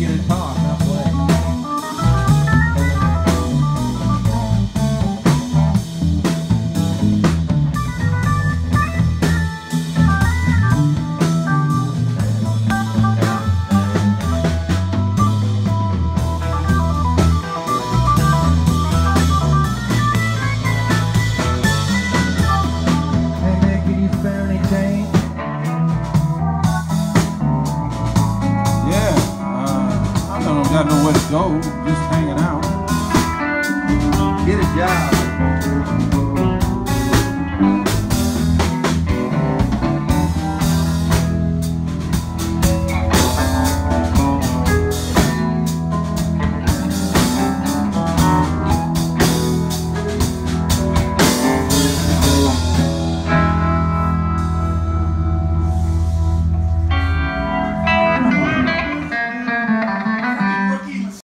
get a talk, I play. Hey, man, can you spare any change? I don't know where to go, just hanging out. Get a job.